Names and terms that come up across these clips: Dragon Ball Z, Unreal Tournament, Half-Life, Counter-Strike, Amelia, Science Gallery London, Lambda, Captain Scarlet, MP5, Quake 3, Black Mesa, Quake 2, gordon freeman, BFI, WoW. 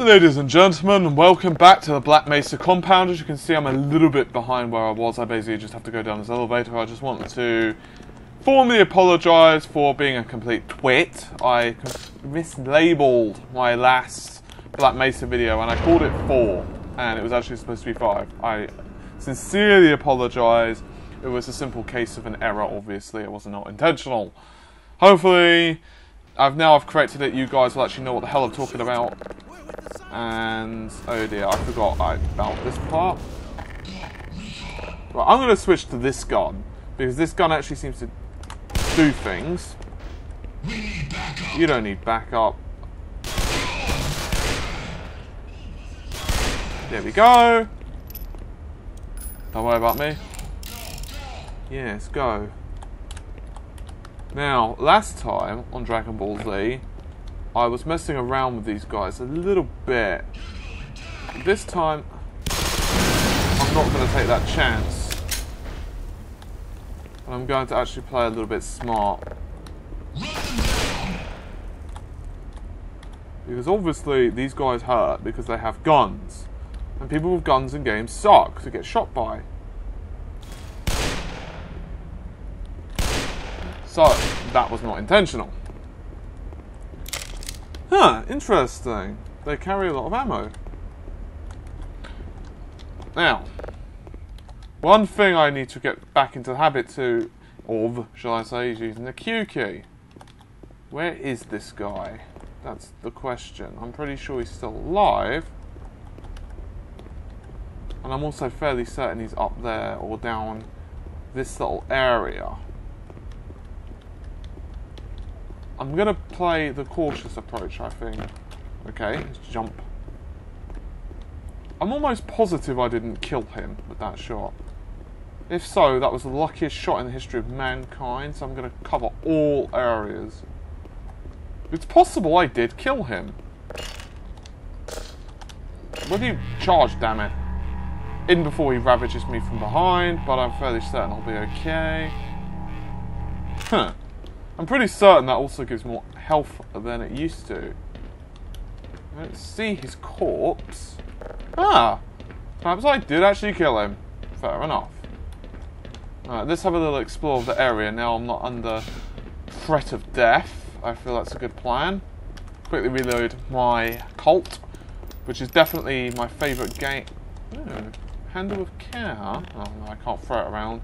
Ladies and gentlemen, welcome back to the Black Mesa compound. As you can see, I'm a little bit behind where I was. I basically just have to go down this elevator. I just want to formally apologise for being a complete twit. I mislabelled my last Black Mesa video and I called it 4, and it was actually supposed to be 5. I sincerely apologise. It was a simple case of an error, obviously. It was not intentional. Hopefully, I've corrected it. You guys will actually know what the hell I'm talking about. And, oh dear, I forgot about this part. Right, I'm going to switch to this gun, because this gun actually seems to do things. You don't need backup. There we go. Don't worry about me. Yes, go. Now, last time on Dragon Ball Z, I was messing around with these guys a little bit. This time, I'm not going to take that chance. And I'm going to actually play a little bit smart. Because obviously, these guys hurt because they have guns. And people with guns in games suck to get shot by. So, that was not intentional. Huh, interesting. They carry a lot of ammo. Now, one thing I need to get back into the habit of, shall I say, is using the Q key. Where is this guy? That's the question. I'm pretty sure he's still alive. And I'm also fairly certain he's up there or down this little area. I'm going to play the cautious approach, I think. Okay, let's jump. I'm almost positive I didn't kill him with that shot. If so, that was the luckiest shot in the history of mankind, so I'm going to cover all areas. It's possible I did kill him. Will you charge, damn it? In before he ravages me from behind, but I'm fairly certain I'll be okay. Huh. I'm pretty certain that also gives more health than it used to. I don't see his corpse. Ah! Perhaps I did actually kill him. Fair enough. Alright, let's have a little explore of the area. Now I'm not under threat of death. I feel that's a good plan. Quickly reload my Colt, which is definitely my favourite game. Ooh, handle with care. Oh no, I can't throw it around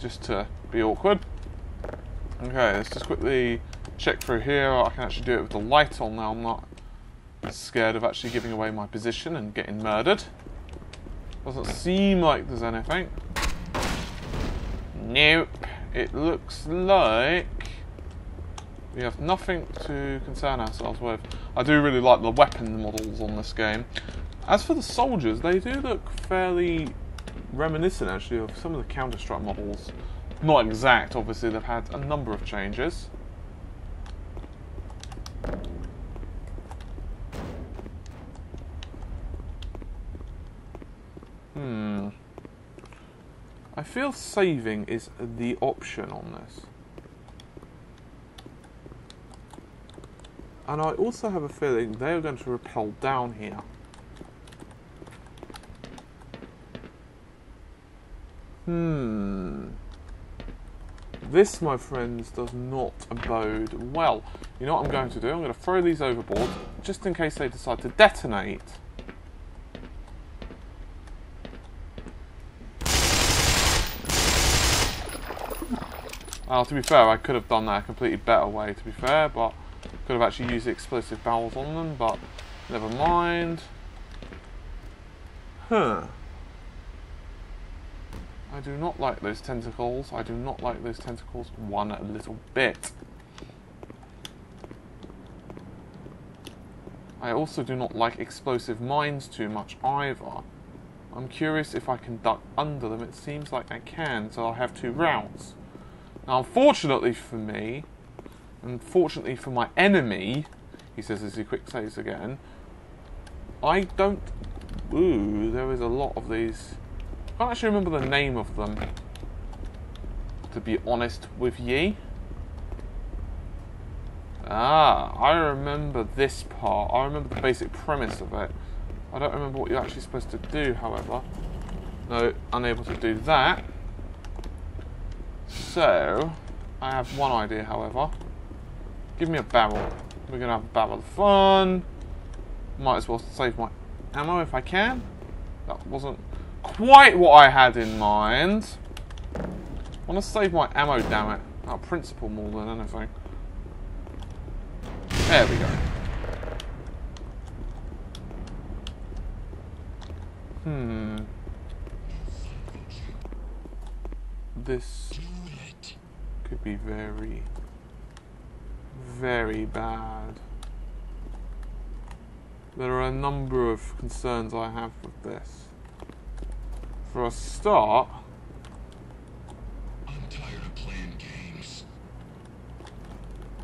just to be awkward. Okay, let's just quickly check through here. I can actually do it with the light on now. I'm not scared of actually giving away my position and getting murdered. Doesn't seem like there's anything. Nope. It looks like we have nothing to concern ourselves with. I do really like the weapon models on this game. As for the soldiers, they do look fairly reminiscent actually of some of the Counter-Strike models. Not exact, obviously, they've had a number of changes. I feel saving is the option on this. And I also have a feeling they are going to rappel down here. This, my friends, does not bode well. You know what I'm going to do? I'm going to throw these overboard, just in case they decide to detonate. Well, to be fair, I could have done that a completely better way, to be fair, but could have actually used explosive barrels on them, but never mind. Huh. I do not like those tentacles. I do not like those tentacles one little bit. I also do not like explosive mines too much either. I'm curious if I can duck under them. It seems like I can, so I'll have two routes. Now, unfortunately for me, and fortunately for my enemy, he says as he quick saves again, I don't... Ooh, there is a lot of these... I can't actually remember the name of them, to be honest with ye. Ah, I remember this part. I remember the basic premise of it. I don't remember what you're actually supposed to do, however. No, unable to do that. So, I have one idea, however. Give me a barrel. We're going to have a barrel of fun. Might as well save my ammo if I can. That wasn't quite what I had in mind. I want to save my ammo, damn it. Out of principle more than anything. There we go. Hmm. This could be very, very bad. There are a number of concerns I have with this. For a start, I'm tired of playing games.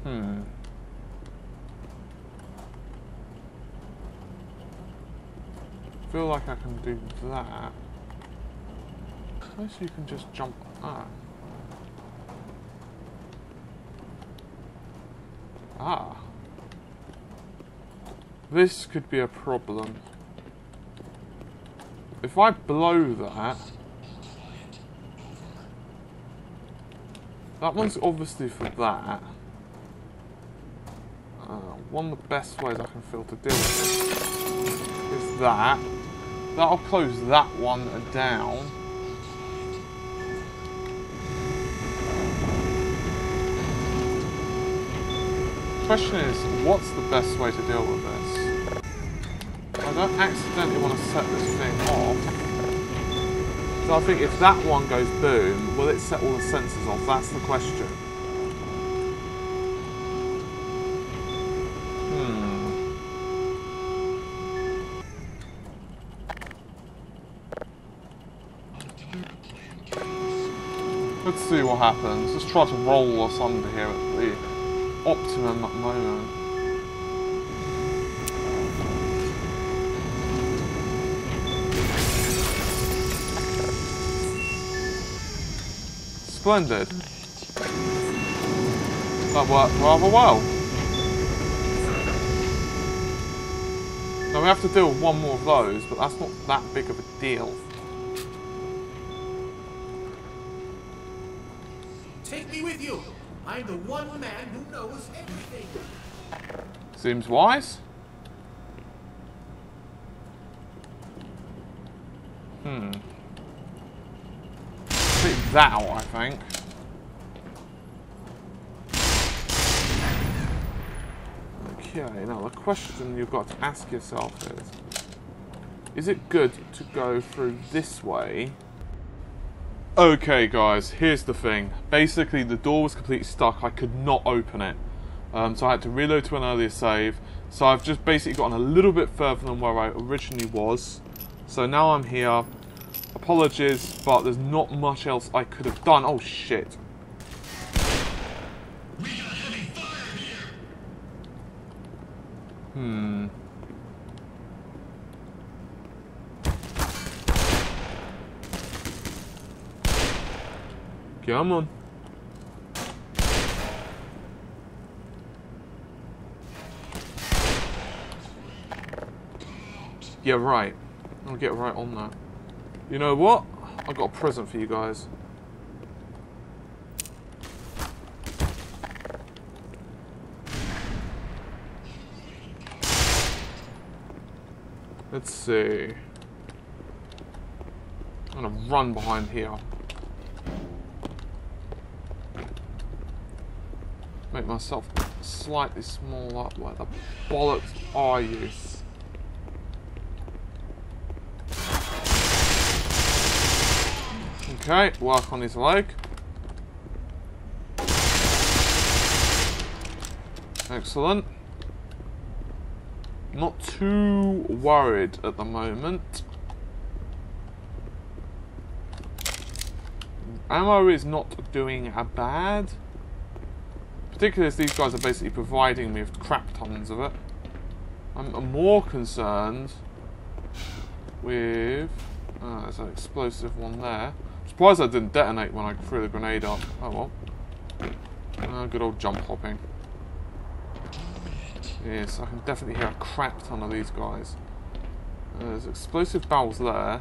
Hmm. I feel like I can do that. I guess you can just jump up. Ah. This could be a problem. If I blow that... That one's obviously for that. One of the best ways I can feel to deal with it is that. That'll close that one down. The question is, what's the best way to deal with this? I don't accidentally want to set this thing off. So I think if that one goes boom, will it set all the sensors off? That's the question. Hmm. Let's see what happens. Let's try to roll us under here at the optimum at the moment. Splendid. That worked rather well. Now we have to deal with one more of those, but that's not that big of a deal. Take me with you! I'm the one man who knows everything. Seems wise. Hmm. Take that out, I think. Okay, now the question you've got to ask yourself is it good to go through this way? Okay guys, here's the thing. Basically the door was completely stuck, I could not open it. So I had to reload to an earlier save. So I've just basically gotten a little bit further than where I originally was. So now I'm here. Apologies, but there's not much else I could have done. Oh shit. We got heavy fire here. Hmm. Come on. Yeah, right. I'll get right on that. You know what? I've got a present for you guys. Let's see. I'm gonna run behind here. Make myself slightly smaller. Where the bollocks are you? Okay, work on his leg. Excellent. Not too worried at the moment. Ammo is not doing a bad. Particularly as these guys are basically providing me with crap tons of it. I'm more concerned with... there's an explosive one there. I'm surprised I didn't detonate when I threw the grenade up. Oh well. Good old jump hopping. Yes, I can definitely hear a crap ton of these guys. There's explosive barrels there. I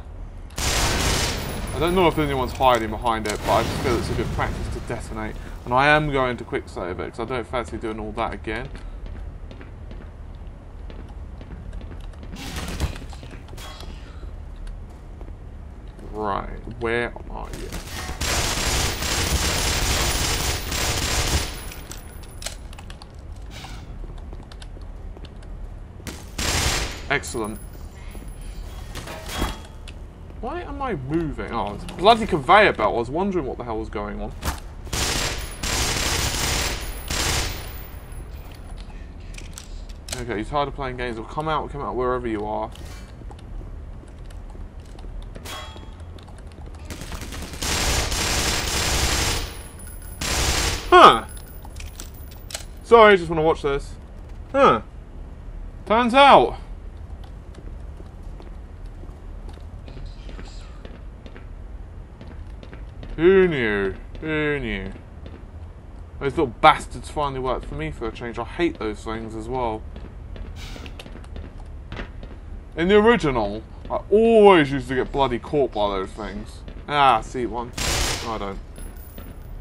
don't know if anyone's hiding behind it, but I just feel it's a good practice to detonate. And I am going to quicksave it, because I don't fancy doing all that again. Right, where are you? Excellent. Why am I moving? Oh, it's a bloody conveyor belt. I was wondering what the hell was going on. Okay, you're tired of playing games. Well, come out wherever you are. Huh. Sorry, just want to watch this. Huh. Turns out. Who knew? Who knew? Those little bastards finally worked for me for a change. I hate those things as well. In the original, I always used to get bloody caught by those things. Ah, I see one. No, I don't.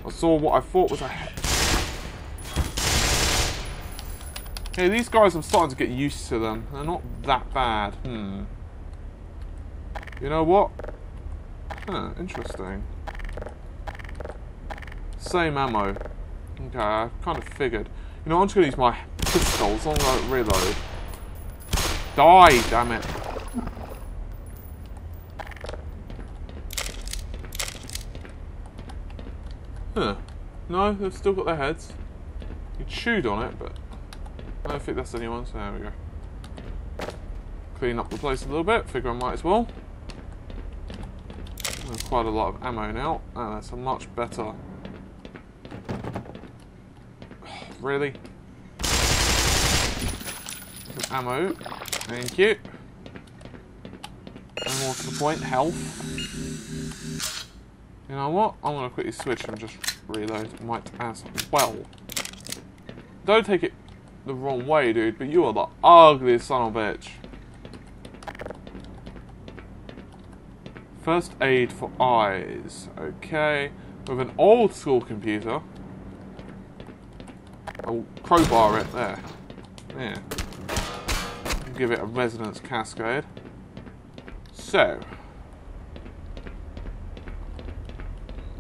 I saw what I thought was a... Hey, these guys, I'm starting to get used to them. They're not that bad. Hmm. You know what? Huh, interesting. Same ammo. Okay, I kind of figured. You know, I'm just going to use my pistol as long as I reload. Die, damn it. Huh. No, they've still got their heads. You chewed on it, but I don't think that's anyone's. There we go. Clean up the place a little bit. Figure I might as well. There's quite a lot of ammo now. Oh, that's a much better... Really? Some ammo. Thank you. And more to the point, health. You know what? I'm going to quickly switch and just reload. Might as well. Don't take it the wrong way, dude, but you are the ugliest son of a bitch. First aid for eyes. Okay. With an old school computer. I'll crowbar it there. Yeah. Give it a resonance cascade. So.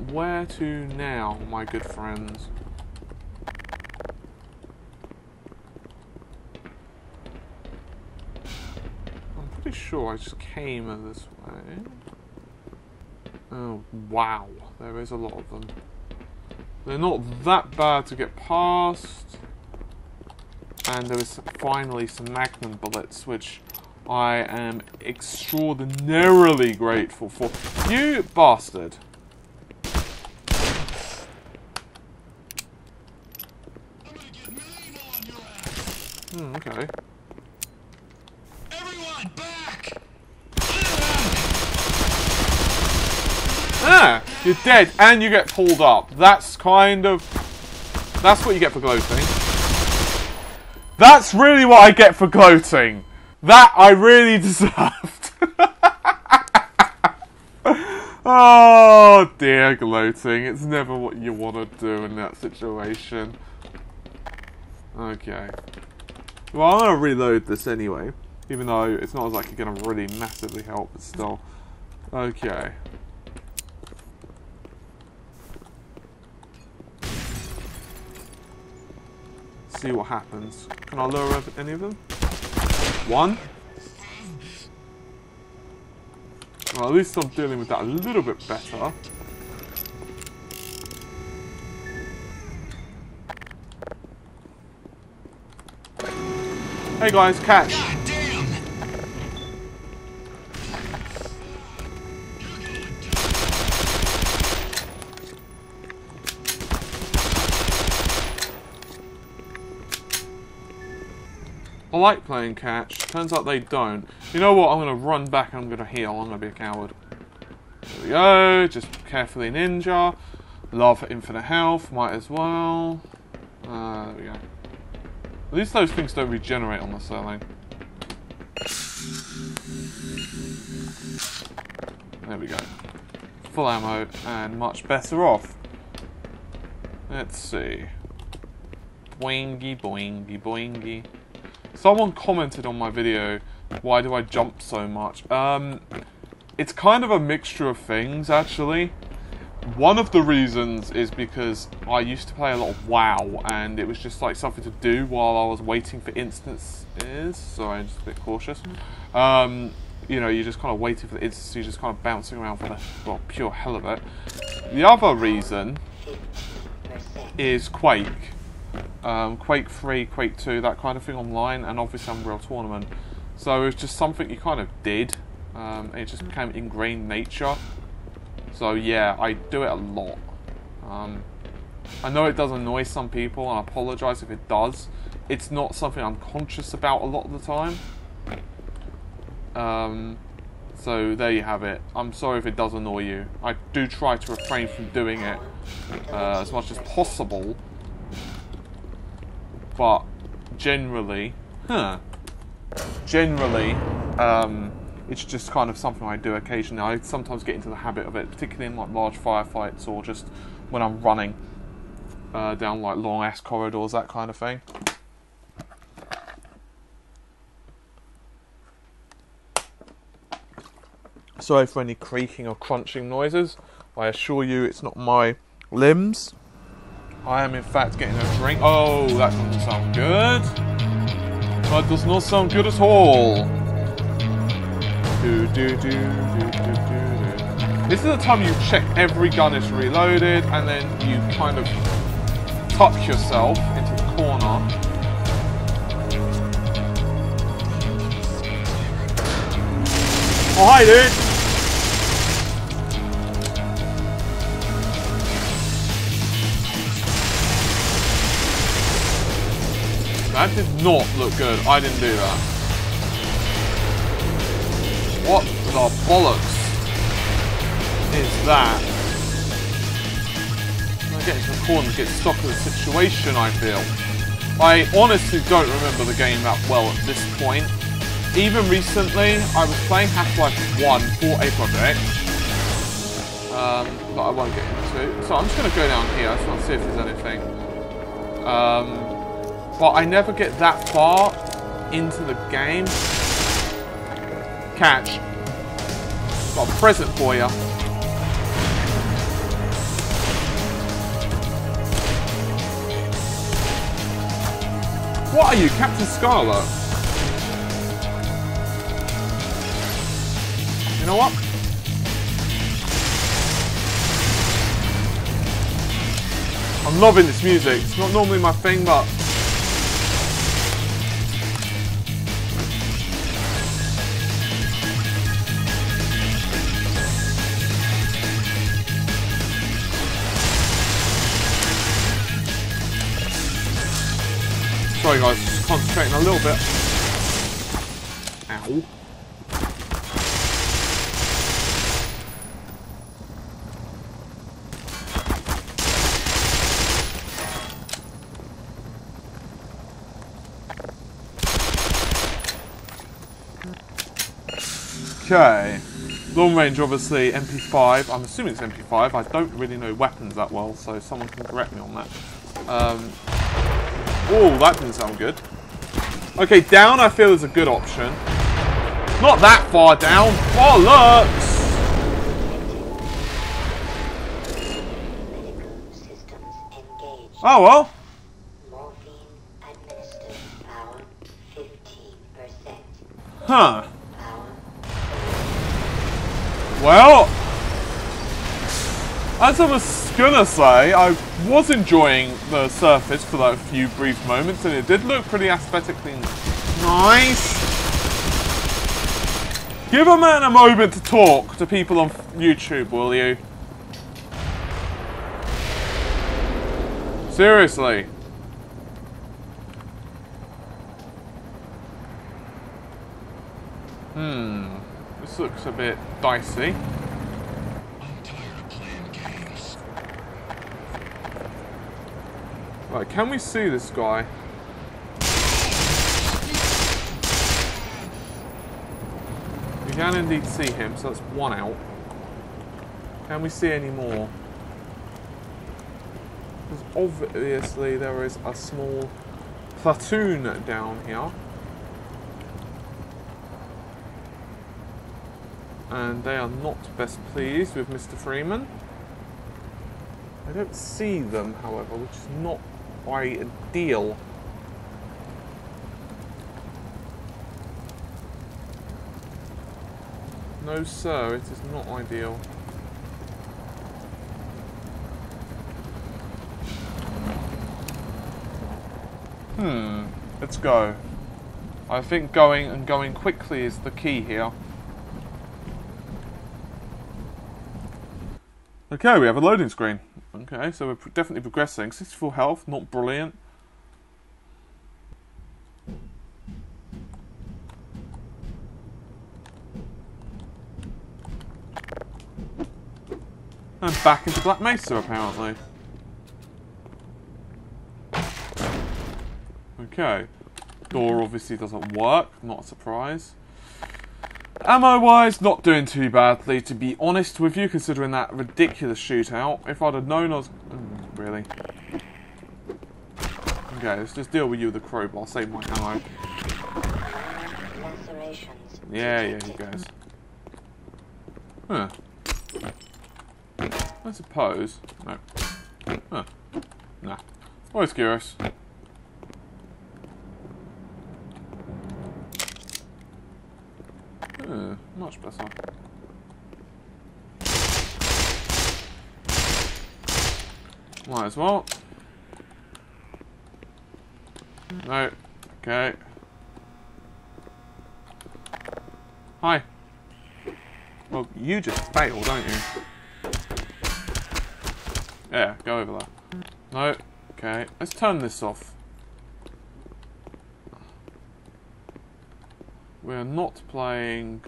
Where to now, my good friends? I'm pretty sure I just came this way. Oh, wow. There is a lot of them. They're not that bad to get past. And there is finally some magnum bullets, which I am extraordinarily grateful for. You bastard. Hmm, okay. Everyone back! Ah! You're dead, and you get pulled up. That's kind of... That's what you get for gloating. That's really what I get for gloating. That I really deserved. Oh, dear gloating. It's never what you want to do in that situation. Okay. Well, I'm going to reload this anyway. Even though it's not like you're going to really massively help, but still. Okay. See what happens. Can I lure over any of them? One. Well, at least I'm dealing with that a little bit better. Hey guys, catch! I like playing catch. Turns out they don't. You know what? I'm going to run back and I'm going to heal. I'm going to be a coward. There we go. Just carefully ninja. Love infinite health. Might as well. There we go. At least those things don't regenerate unless they're like... There we go. Full ammo and much better off. Let's see. Boingy, boingy, boingy. Someone commented on my video, why do I jump so much? It's kind of a mixture of things, actually. One of the reasons is because I used to play a lot of WoW, and it was just like something to do while I was waiting for instances, so I'm just a bit cautious. You know, you're just kind of waiting for the instance, you're just kind of bouncing around for the well, pure hell of it. The other reason is Quake. Quake 3, Quake 2, that kind of thing online, and obviously Unreal Tournament. So it's just something you kind of did, and it just became ingrained nature. So yeah, I do it a lot. I know it does annoy some people, and I apologise if it does. It's not something I'm conscious about a lot of the time. So there you have it. I'm sorry if it does annoy you. I do try to refrain from doing it as much as possible. But generally, it's just kind of something I do occasionally. I sometimes get into the habit of it, particularly in like large firefights or just when I'm running down like long ass corridors, that kind of thing. Sorry for any creaking or crunching noises. I assure you it's not my limbs. I am in fact getting a drink. Oh, that doesn't sound good. That does not sound good at all. Do. This is the time you check every gun is reloaded, and then you kind of tuck yourself into the corner. Oh, hi, dude. That did not look good. I didn't do that. What the bollocks is that? When I get into the corner and get stuck in the situation, I feel. I honestly don't remember the game that well at this point. Even recently, I was playing Half-Life 1 for a project that I won't get into. So I'm just going to go down here. I just want to see if there's anything. But I never get that far into the game. Catch. Got a present for you. What are you, Captain Scarlet? You know what? I'm loving this music. It's not normally my thing, but... Sorry guys, just concentrating a little bit. Ow. Okay, long range obviously, MP5, I'm assuming it's MP5, I don't really know weapons that well, so someone can correct me on that. Oh, that didn't sound good. Okay, down I feel is a good option. Not that far down, bollocks! Oh well. Huh. Well, as I was gonna say, I was enjoying the surface for that few brief moments, and it did look pretty aesthetically nice. Give a man a moment to talk to people on YouTube, will you? Seriously. This looks a bit dicey. I'm tired of playing games. Right, can we see this guy? can indeed see him, so that's one out. Can we see any more? Because obviously there is a small platoon down here. And they are not best pleased with Mr. Freeman. I don't see them, however, which is not ideal. No, sir, it is not ideal. Let's go. I think going and going quickly is the key here. Okay, we have a loading screen. Okay, so we're definitely progressing. 64 health, not brilliant. And back into Black Mesa, apparently. Okay. Door obviously doesn't work, not a surprise. Ammo-wise, not doing too badly, to be honest with you, considering that ridiculous shootout. If I'd have known I was... really? Okay, let's just deal with you with the crowbar. Save my ammo. Yeah, he goes. Huh. I suppose... no. Huh. Nah. Always curious. Much better. Might as well. No. Okay. Hi. Well, you just fail, don't you? Yeah, go over there. No. Okay. Let's turn this off. We're not playing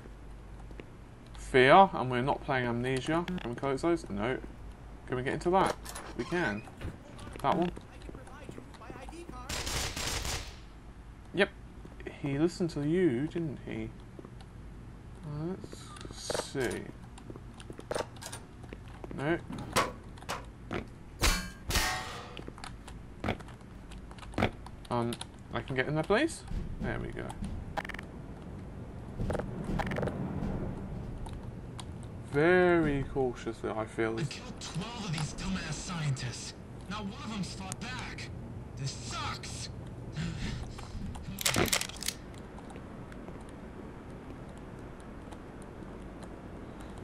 Fear, and we're not playing Amnesia. Can we close those? No. Can we get into that? We can. That one? Yep. He listened to you, didn't he? Let's see. No. I can get in there, please? There we go. Very cautiously, I feel. I killed 12 of these dumbass scientists. Not one of them's fought back. This sucks.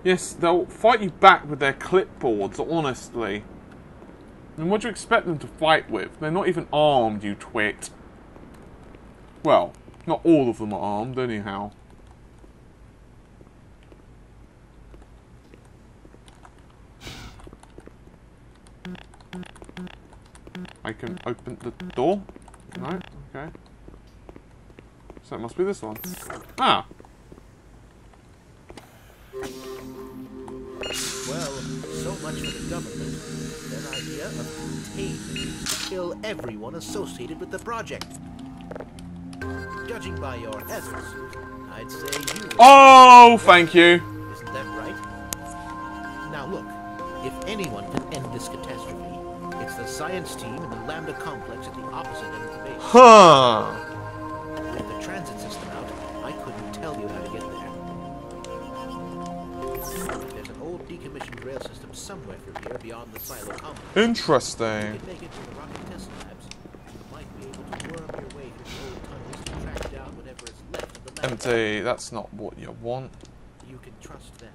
Yes, they'll fight you back with their clipboards, honestly. And what do you expect them to fight with? They're not even armed, you twit. Well, not all of them are armed, anyhow. I can open the door? No? Okay. So it must be this one. Ah! Well, so much for the government. An idea of hate to kill everyone associated with the project. Judging by your hazards, I'd say you... oh, thank you! Isn't that right? Now look, if anyone can end this catastrophe, it's the science team in the Lambda complex at the opposite end of the base. Huh. With the transit system out, I couldn't tell you how to get there. There's an old decommissioned rail system somewhere through here beyond the silo complex. Interesting. You could make it to the rocket test labs. You might be able to worm your way through the old tunnels to track down whatever is left of the Lambda. MT, that's not what you want. You can trust them.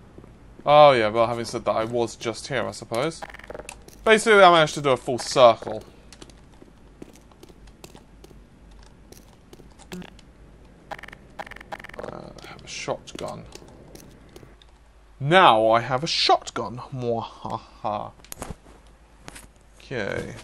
Oh yeah, well having said that, I was just here, I suppose. Basically, I managed to do a full circle. I have a shotgun. Now I have a shotgun. Mwahaha. Okay.